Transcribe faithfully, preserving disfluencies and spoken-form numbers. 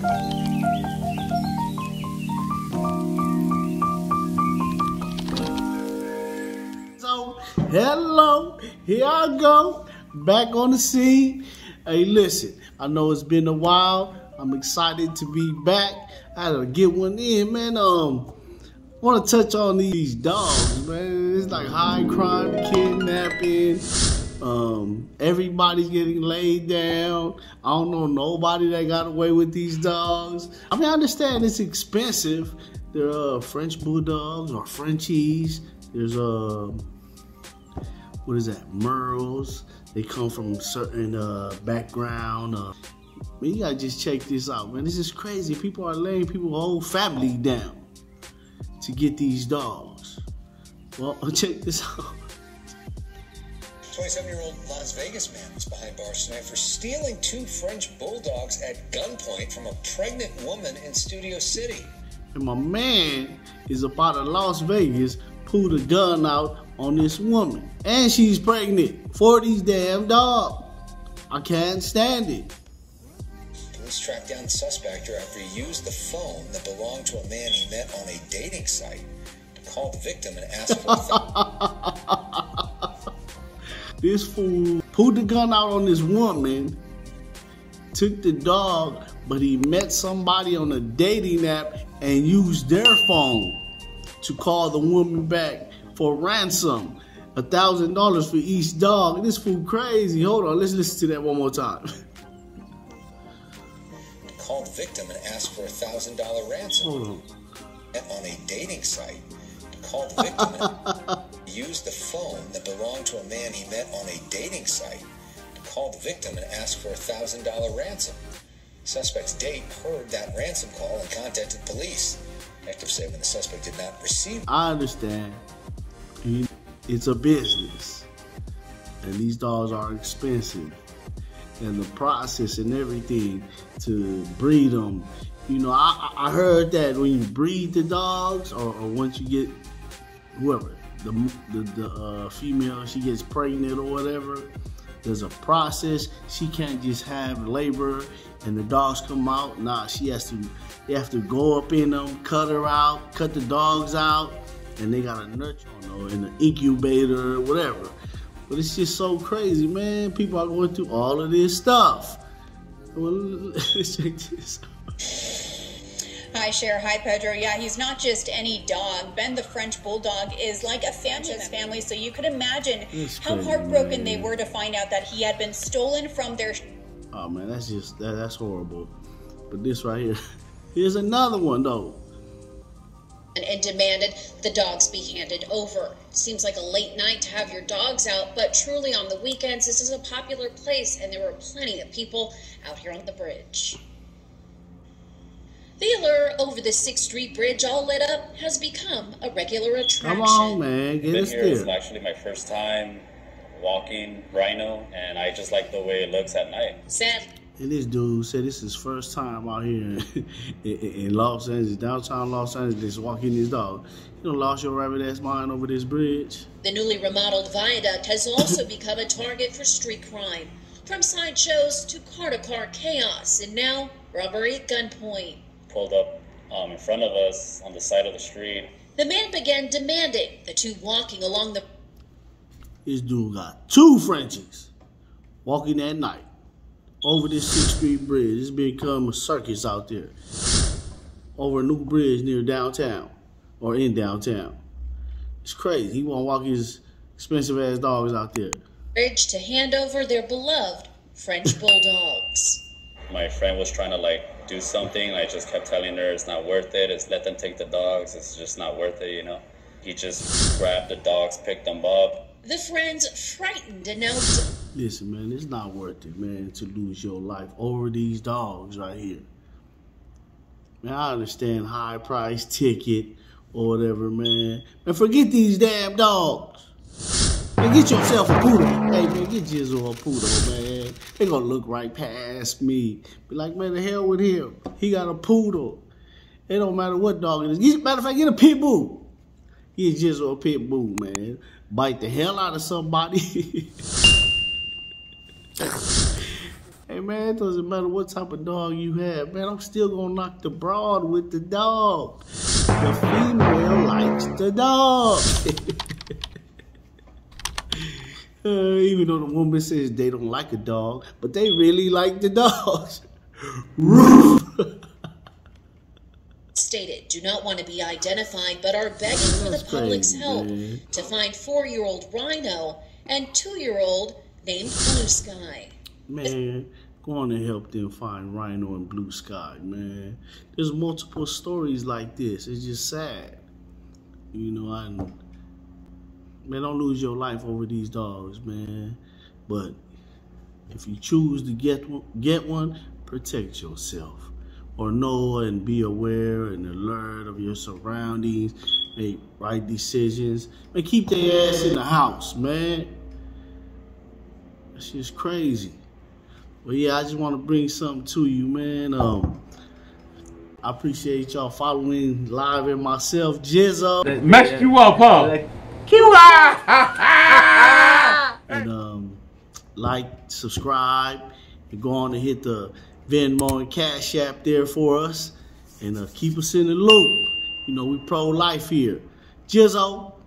So, hello, here I go, back on the scene. Hey, listen, I know it's been a while. I'm excited to be back. I gotta get one in, man. Um, I wanna touch on these dogs, man. It's like high crime, kidnapping. Um, everybody's getting laid down. I don't know nobody that got away with these dogs. I mean, I understand it's expensive. There are uh, French Bulldogs or Frenchies. There's uh, what is that? Merles. They come from certain uh, background. Uh, man, you gotta just check this out, man. This is crazy. People are laying people's whole family down to get these dogs. Well, check this out. twenty-seven-year-old Las Vegas man was behind bars tonight for stealing two French bulldogs at gunpoint from a pregnant woman in Studio City. And my man is up out of Las Vegas, pulled a gun out on this woman. And she's pregnant for these damn dogs. I can't stand it. Police tracked down the suspect after he used the phone that belonged to a man he met on a dating site to call the victim and ask for the phone. This fool pulled the gun out on this woman, took the dog, but he met somebody on a dating app and used their phone to call the woman back for ransom. A thousand dollars for each dog. This fool crazy. Hold on, let's listen to that one more time. Called the victim and asked for a thousand dollar ransom. Hold on. On a dating site. Called the victim and used the phone that belonged to a man he met on a dating site to call the victim and ask for a thousand dollar ransom. Suspect's date heard that ransom call and contacted police. Detectives say when the suspect did not receive. I understand. It's a business, and these dogs are expensive, and the process and everything to breed them. You know, I, I heard that when you breed the dogs, or, or once you get whoever, the, the, the uh, female, she gets pregnant or whatever, there's a process. She can't just have labor and the dogs come out. Nah, she has to, they have to go up in them, cut her out, cut the dogs out, and they got to nurture them in an incubator or whatever. But it's just so crazy, man. People are going through all of this stuff. Well, let's check this out. Hi, Cher. Hi, Pedro. Yeah, he's not just any dog. Ben, the French Bulldog, is like a Sanchez family, so you could imagine it's how crazy, heartbroken man. They were to find out that he had been stolen from their... Oh, man, that's just, that, that's horrible. But this right here, here's another one, though. And, and demanded the dogs be handed over. Seems like a late night to have your dogs out, but truly on the weekends, this is a popular place, and there were plenty of people out here on the bridge. The allure over the sixth Street Bridge, all lit up, has become a regular attraction. Come on, man, get us there. This is actually my first time walking Rhino, and I just like the way it looks at night. Sad. And this dude said this is his first time out here in, in, in Los Angeles, downtown Los Angeles, walking his dog. You done lost your rabbit-ass mind over this bridge. The newly remodeled viaduct has also become a target for street crime, from sideshows to car-to-car chaos, and now robbery at gunpoint. Pulled up um, in front of us on the side of the street. The man began demanding the two walking along the... This dude got two Frenchies walking that night over this sixth Street Bridge. It's become a circus out there. Over a new bridge near downtown or in downtown. It's crazy. He won't walk his expensive-ass dogs out there. Bridge to hand over their beloved French Bulldogs. My friend was trying to, like, do something. I just kept telling her it's not worth it. It's let them take the dogs. It's just not worth it, you know. He just grabbed the dogs, picked them up. The friends frightened announced. Listen, man, it's not worth it, man, to lose your life over these dogs right here. Man, I understand high price ticket or whatever, man. Man, forget these damn dogs. Man, get yourself a poodle. Hey, man, get Jizzle a poodle, man. They gonna look right past me. Be like, man, the hell with him. He got a poodle. It don't matter what dog it is. Get, matter of fact, get a pit bull. Get Jizzle a pit bull, man. Bite the hell out of somebody. Hey, Hey, man, it doesn't matter what type of dog you have, man. I'm still going to knock the broad with the dog. The female likes the dog. uh, even though the woman says they don't like a dog, but they really like the dogs. Roof. Stated, do not want to be identified, but are begging for the public's help to find four-year-old Rhino and two-year-old named Blue Sky. Man, go on and help them find Rhino and Blue Sky, man. There's multiple stories like this. It's just sad. You know, I man, don't lose your life over these dogs, man. But if you choose to get one, get one, protect yourself. Or know and be aware and alert of your surroundings. Make right decisions. Man, keep their ass in the house, man. That shit's crazy. But yeah, I just want to bring something to you, man. Um, I appreciate y'all following live and myself, Jizzle. That messed yeah. you up, huh? Q R. And um, like, subscribe, and go on and hit the Venmo and Cash app there for us, and uh, keep us in the loop. You know, we pro-life here. Jizzle.